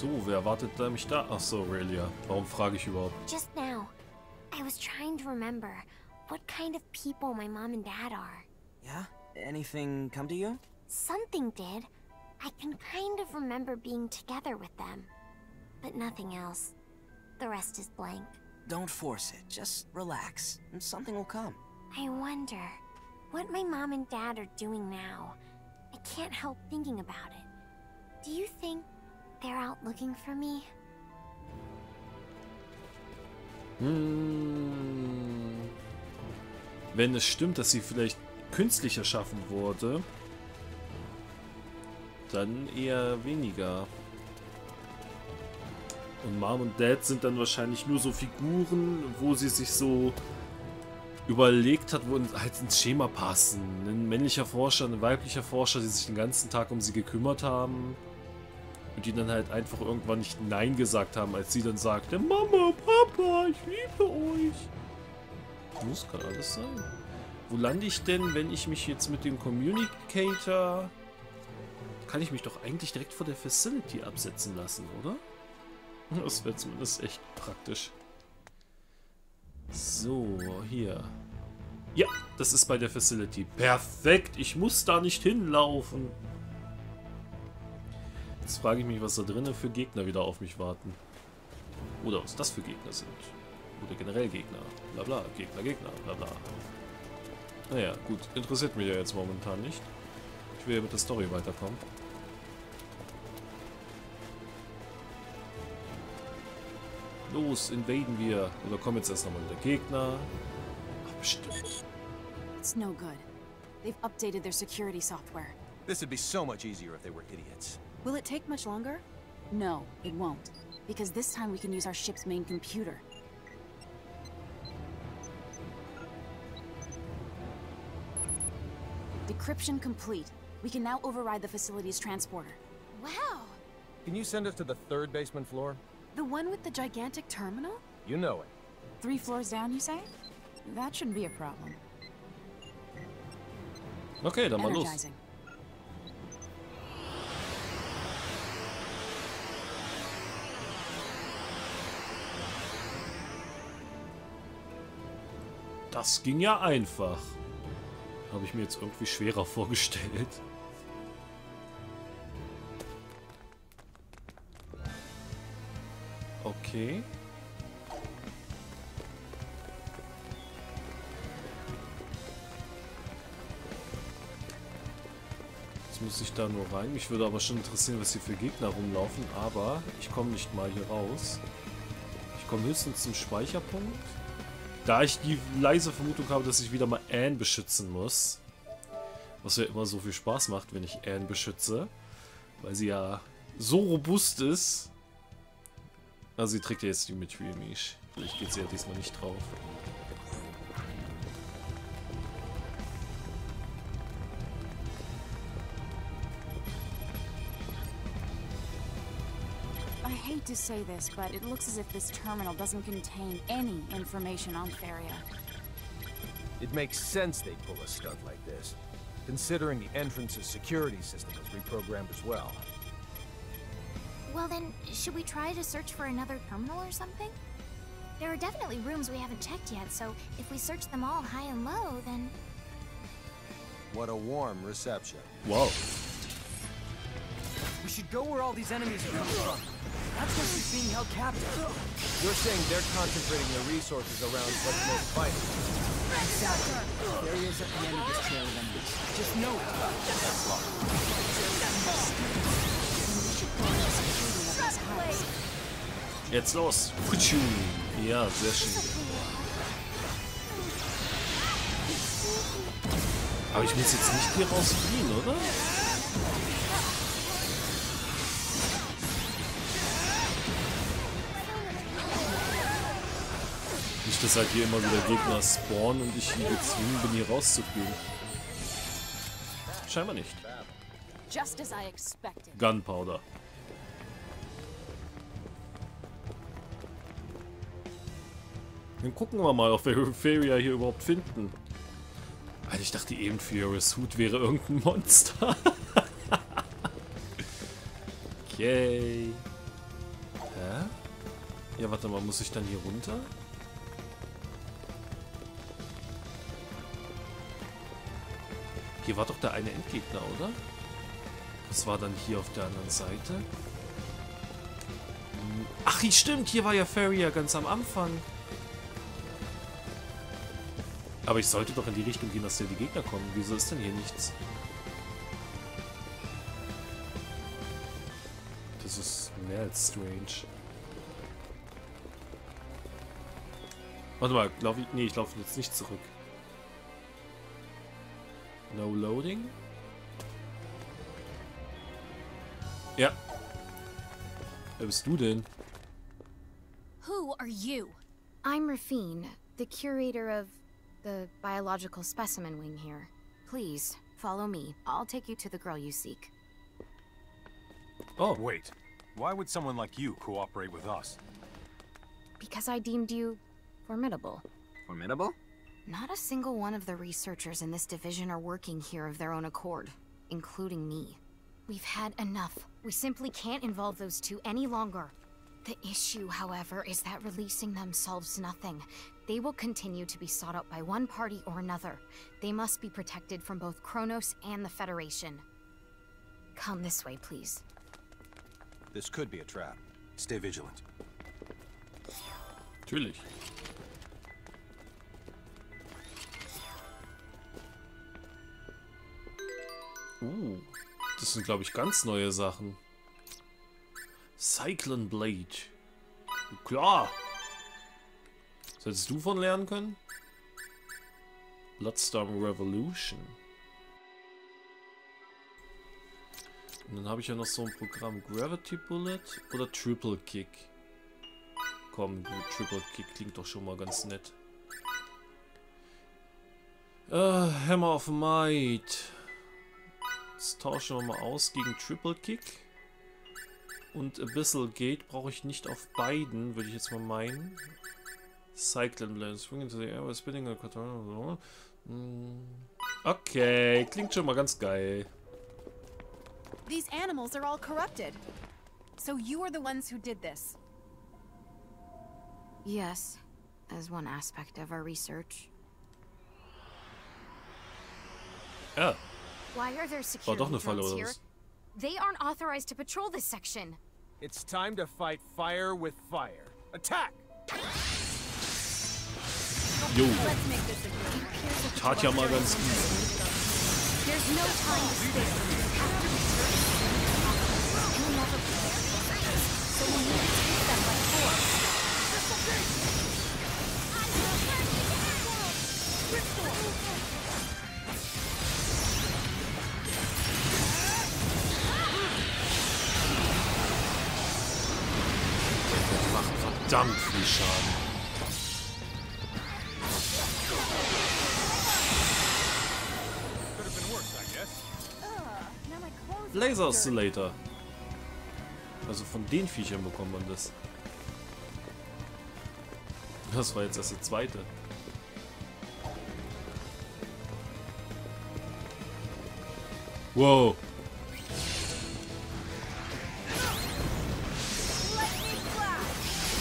So, wer erwartet da mich da? Ach so, Relia. Warum frage ich überhaupt? Just now, I was trying to remember what kind of people my mom and dad are. Yeah? Anything come to you? Something did. I can kind of remember being together with them, but nothing else. The rest is blank. Don't force it. Just relax, and something will come. I wonder what my mom and dad are doing now. I can't help thinking about it. Do you think they're out looking for me? Hmm. Wenn es stimmt, dass sie vielleicht künstlich erschaffen wurde, dann eher weniger. Und Mom und Dad sind dann wahrscheinlich nur so Figuren, wo sie sich so überlegt hat, wo halt ins Schema passen. Ein männlicher Forscher, ein weiblicher Forscher, die sich den ganzen Tag um sie gekümmert haben und die dann halt einfach irgendwann nicht Nein gesagt haben, als sie dann sagte, Mama, Papa, ich liebe euch. Muss gerade alles sein. Wo lande ich denn, wenn ich mich jetzt mit dem Communicator... Kann ich mich doch eigentlich direkt vor der Facility absetzen lassen, oder? Das wäre zumindest echt praktisch. So, hier. Ja, das ist bei der Facility. Perfekt, ich muss da nicht hinlaufen. Jetzt frage ich mich, was da drinnen für Gegner wieder auf mich warten. Oder was das für Gegner sind. Oder generell Gegner. Blabla, Gegner, Gegner, blabla. Naja, gut, interessiert mich ja jetzt momentan nicht. Ich will ja mit der Story weiterkommen. Los, invaden wir. Oder kommen jetzt erst nochmal wieder Gegner. Ach, bestimmt. It's no good. They've updated their security software. This would be so much easier if they were idiots. Will it take much longer? No, it won't. Because this time we can use our ship's main computer. Decryption complete. We can now override the facility's transporter. Wow! Can you send us to the third basement floor? The one with the gigantic terminal? You know it. 3 floors down, you say? That shouldn't be a problem. Okay, dann mal los. Das ging ja einfach. Habe ich mir jetzt irgendwie schwerer vorgestellt. Okay. Jetzt muss ich da nur rein. Mich würde aber schon interessieren, was hier für Gegner rumlaufen. Aber ich komme nicht mal hier raus. Ich komme höchstens zum Speicherpunkt. Da ich die leise Vermutung habe, dass ich wieder mal Anne beschützen muss. Was ja immer so viel Spaß macht, wenn ich Anne beschütze. Weil sie ja so robust ist. Also sie trägt ja jetzt die Mithril-Misch. Vielleicht geht sie ja diesmal nicht drauf. To say this, but it looks as if this terminal doesn't contain any information on Feria. It makes sense they pull a stunt like this, considering the entrance's security system is reprogrammed as well. Well then, should we try to search for another terminal or something? There are definitely rooms we haven't checked yet, so if we search them all high and low, then... What a warm reception. Whoa. We should go where all these enemies are coming from. That's why she's being held captive. You're saying they're concentrating their resources around what's most vital. Exactly. There is at the end of this trail of enemies. Just know it. That's locked. Jetzt los. Ja, sehr schön. Aber ich muss jetzt nicht hier rausfliehen, oder? Nicht, dass halt hier immer wieder Gegner spawnen und ich hier gezwungen bin, hier rauszugehen. Scheinbar nicht. Gunpowder. Dann gucken wir mal, ob wir Feria hier überhaupt finden. Alter, ich dachte eben, Furious Hood wäre irgendein Monster. Okay. Hä? Ja, warte mal, muss ich dann hier runter? Hier war doch der eine Endgegner, oder? Was war dann hier auf der anderen Seite? Ach, stimmt, hier war ja Feria ganz am Anfang. Aber ich sollte doch in die Richtung gehen, dass hier die Gegner kommen. Wieso ist denn hier nichts? Das ist mehr als strange. Warte mal, laufe ich... Nee, ich laufe jetzt nicht zurück. No loading? Ja. Wer bist du denn? Who are you? I'm Raffine, the curator of the biological specimen wing here. Please, follow me. I'll take you to the girl you seek. Oh, wait. Why would someone like you cooperate with us? Because I deemed you formidable. Formidable? Not a single one of the researchers in this division are working here of their own accord, including me. We've had enough. We simply can't involve those two any longer. The issue, however, is that releasing them solves nothing. They will continue to be sought out by one party or another. They must be protected from both Chronos and the Federation. Come this way, please. This could be a trap. Stay vigilant. Natürlich. Das sind, glaube ich, ganz neue Sachen. Cyclone Blade. Klar. Solltest du von lernen können? Bloodstorm Revolution. Und dann habe ich ja noch so ein Programm. Gravity Bullet oder Triple Kick. Komm, Triple Kick klingt doch schon mal ganz nett. Hammer of Might. Das tauschen wir mal aus gegen Triple Kick. Und Abyssal Gate brauche ich nicht auf beiden, würde ich jetzt mal meinen. Cyclone Blade. Swing into the air, spinning a control. Okay, klingt schon mal ganz geil. These animals are all corrupted. So you are the ones who did this. Yes, as one aspect of our research. Oh. Why are there security drones here? They aren't authorized to patrol this section. It's time to fight fire with fire. Attack! Yo. Let's make this a tat ja mal ganz gut. There's no time to spend. Verdammt viel Schaden. Laser-Oscillator. Also von den Viechern bekommt man das. Das war jetzt erst die zweite. Wow.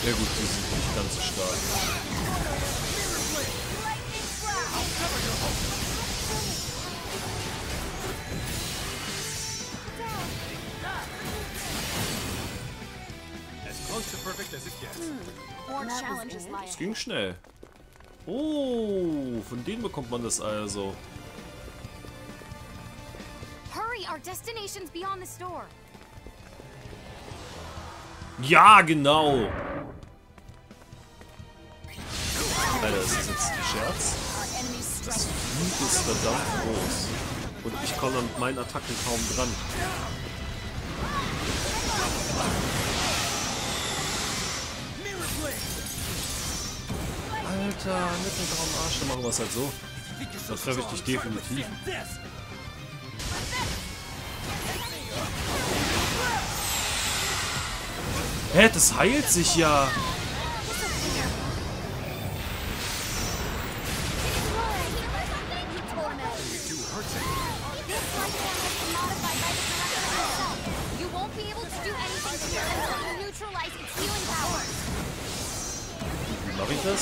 Ja gut, die sind nicht ganz so stark. Es ging schnell. Oh, von denen bekommt man das also. Ja, genau. Alter, ist das jetzt ein Scherz? Das Vieh ist verdammt groß. Und ich komme mit meinen Attacken kaum dran. Alter, mitten drauf im Arsch, dann machen wir es halt so. Das treffe ich dich definitiv. Hä, das heilt sich ja! Wie mache ich das?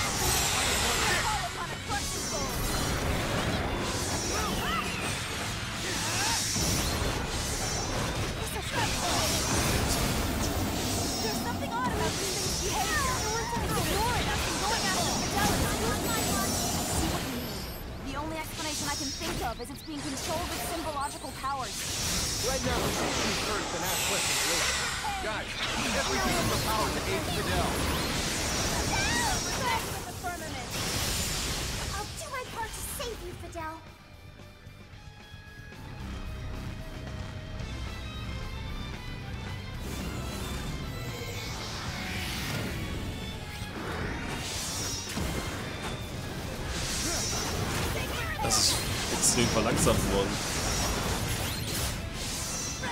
I can think of as it's being controlled with symbological powers. Right now, we're going first and ask questions later. Guys, everything from the power to aid Fidel. Fidel! Back with the firmament! I'll do my part to save you, Fidel. Verlangsamt worden. Oh, ich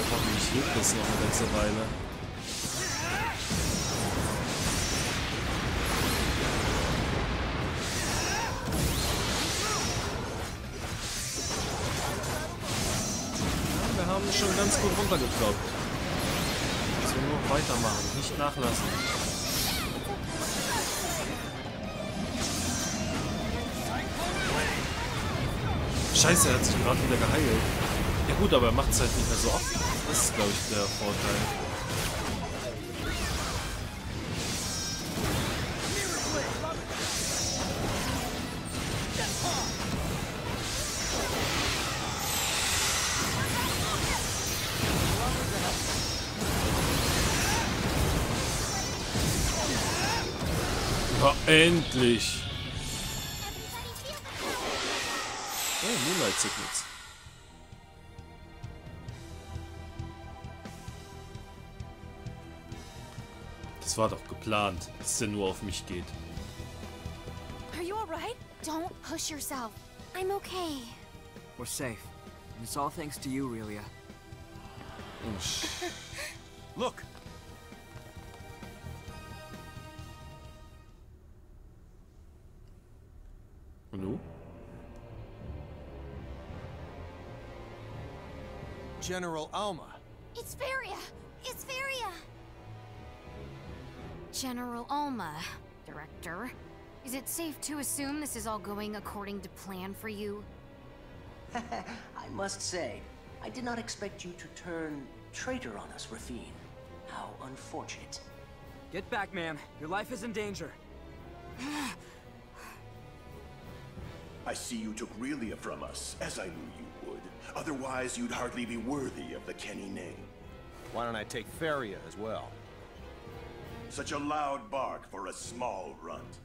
hoffe, ich lebe das noch eine ganze Weile. Schon ganz gut runtergekloppt. Also nur weitermachen, nicht nachlassen. Scheiße, er hat sich gerade wieder geheilt. Ja gut, aber er macht es halt nicht mehr so oft. Das ist, glaube ich, der Vorteil. Endlich! Oh, Moonlight Signals. Das war doch geplant, dass der nur auf mich geht. Are you alright? Don't push yourself. I'm okay. We're safe. And it's all thanks to you, Relia. Look! General Alma. It's Feria! It's Feria! General Alma, Director. Is it safe to assume this is all going according to plan for you? I must say, I did not expect you to turn traitor on us, Raffine. How unfortunate. Get back, ma'am. Your life is in danger. I see you took Relia from us, as I knew you would. Otherwise, you'd hardly be worthy of the Kenny name. Why don't I take Feria as well? Such a loud bark for a small runt.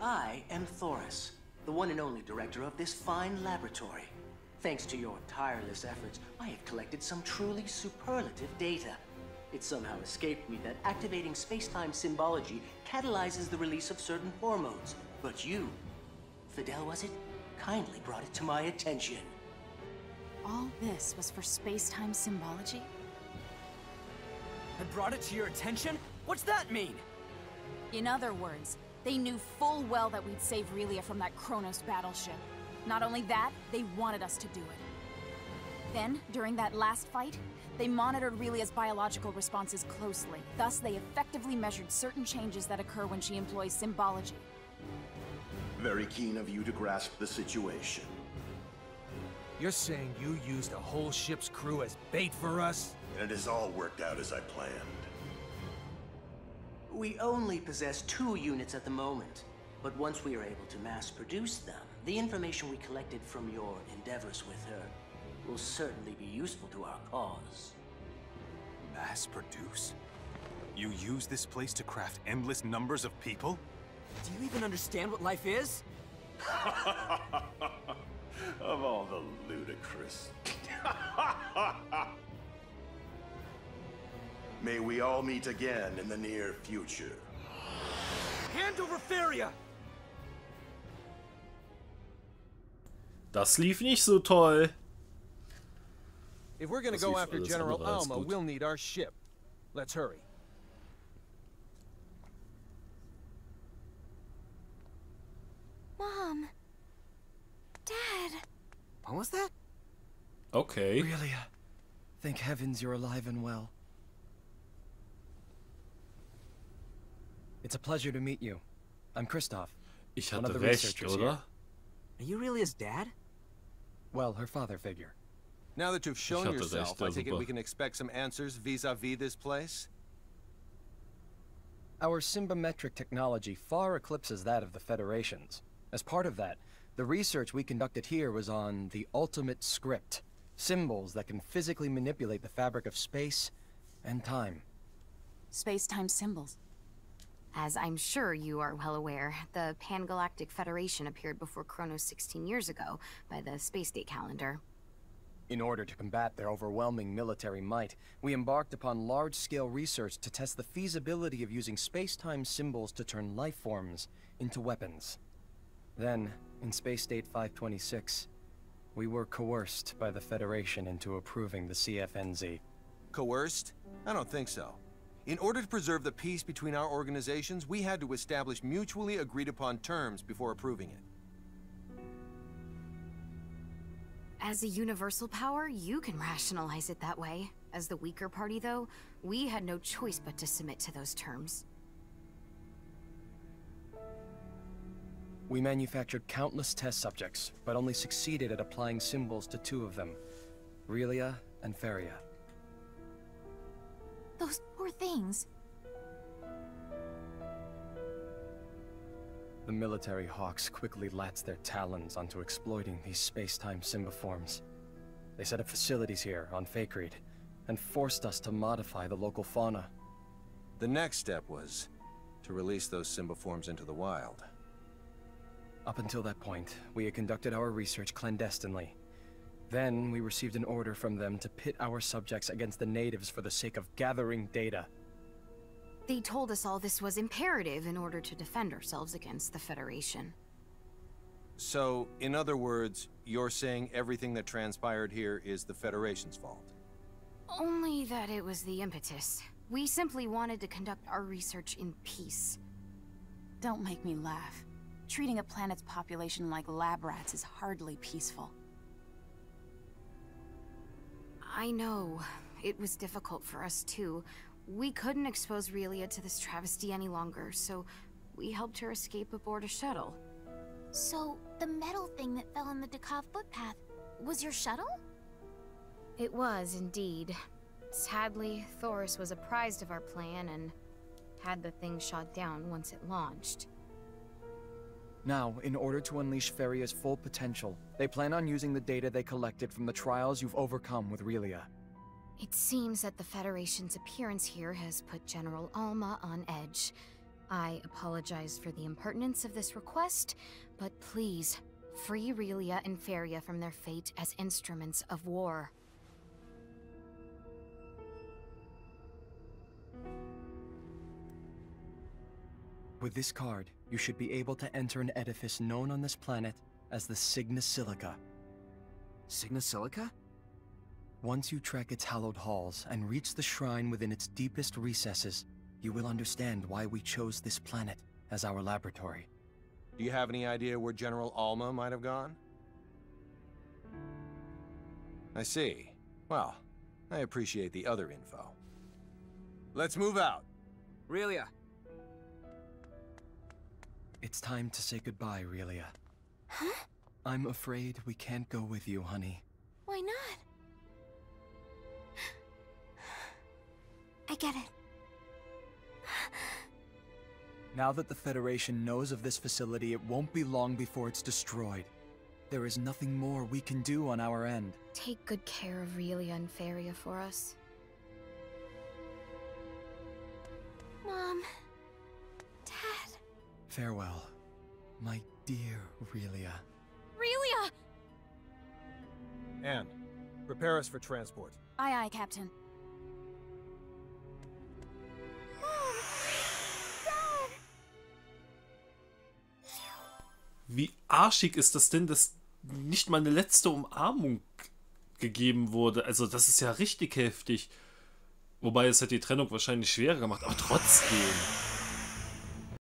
I am Thoris, the one and only director of this fine laboratory. Thanks to your tireless efforts, I have collected some truly superlative data. It somehow escaped me that activating space-time symbology catalyzes the release of certain hormones, but you, Fidel, was it? Kindly brought it to my attention. All this was for space-time symbology? I brought it to your attention? What's that mean? In other words, they knew full well that we'd save Relia from that Chronos battleship. Not only that, they wanted us to do it. Then, during that last fight, they monitored Relia's biological responses closely. Thus, they effectively measured certain changes that occur when she employs symbology. Very keen of you to grasp the situation. You're saying you used a whole ship's crew as bait for us? And it has all worked out as I planned. We only possess 2 units at the moment, but once we are able to mass produce them, the information we collected from your endeavors with her will certainly be useful to our cause. Mass produce? You use this place to craft endless numbers of people? Do you even understand what life is? Of all the ludicrous. May we all meet again in the near future. Hand over Feria! Das lief nicht so toll. If we're gonna go after General Alma, we'll need our ship. Let's hurry. Mom. Dad. What was that? Okay. Relia. Thank heavens you're alive and well. It's a pleasure to meet you. I'm Kristoff. Ich hatte recht, oder? Are you Relia's dad? Well, her father figure. Now that you've shown yourself, I take it we can expect some answers vis-a-vis this place? Our simbometric technology far eclipses that of the Federation's. As part of that, the research we conducted here was on the ultimate script. Symbols that can physically manipulate the fabric of space and time. Space-time symbols. As I'm sure you are well aware, the Pangalactic Federation appeared before Chronos 16 years ago by the space date calendar. In order to combat their overwhelming military might, we embarked upon large-scale research to test the feasibility of using space-time symbols to turn life forms into weapons. Then, in Space Date 526, we were coerced by the Federation into approving the CFNZ. Coerced? I don't think so. In order to preserve the peace between our organizations, we had to establish mutually agreed-upon terms before approving it. As a universal power, you can rationalize it that way. As the weaker party, though, we had no choice but to submit to those terms. We manufactured countless test subjects, but only succeeded at applying symbols to two of them, Relia and Feria. Those poor things. The military hawks quickly latched their talons onto exploiting these space-time symboforms. They set up facilities here, on Fakreed, and forced us to modify the local fauna. The next step was to release those symboforms into the wild. Up until that point, we had conducted our research clandestinely. Then we received an order from them to pit our subjects against the natives for the sake of gathering data. They told us all this was imperative in order to defend ourselves against the Federation. So, in other words, you're saying everything that transpired here is the Federation's fault? Only that it was the impetus. We simply wanted to conduct our research in peace. Don't make me laugh. Treating a planet's population like lab rats is hardly peaceful. I know. It was difficult for us too. We couldn't expose Relia to this travesty any longer, so we helped her escape aboard a shuttle. So, the metal thing that fell on the Dekov footpath was your shuttle? It was, indeed. Sadly, Thoris was apprised of our plan and had the thing shot down once it launched. Now, in order to unleash Feria's full potential, they plan on using the data they collected from the trials you've overcome with Relia. It seems that the Federation's appearance here has put General Alma on edge. I apologize for the impertinence of this request, but please, free Relia and Feria from their fate as instruments of war. With this card, you should be able to enter an edifice known on this planet as the Cygnus Silica. Cygnus Silica? Once you trek its hallowed halls and reach the shrine within its deepest recesses, you will understand why we chose this planet as our laboratory. Do you have any idea where General Alma might have gone? I see. Well, I appreciate the other info. Let's move out. Relia. It's time to say goodbye, Relia. Huh? I'm afraid we can't go with you, honey. Why not? I get it. Now that the Federation knows of this facility, it won't be long before it's destroyed. There is nothing more we can do on our end. Take good care of Relia and Feria for us. Mom. Dad. Farewell, my dear Relia. Relia! Anne, prepare us for transport. Aye, aye, Captain. Wie arschig ist das denn, dass nicht mal eine letzte Umarmung gegeben wurde. Also das ist ja richtig heftig. Wobei es hat die Trennung wahrscheinlich schwerer gemacht, aber trotzdem.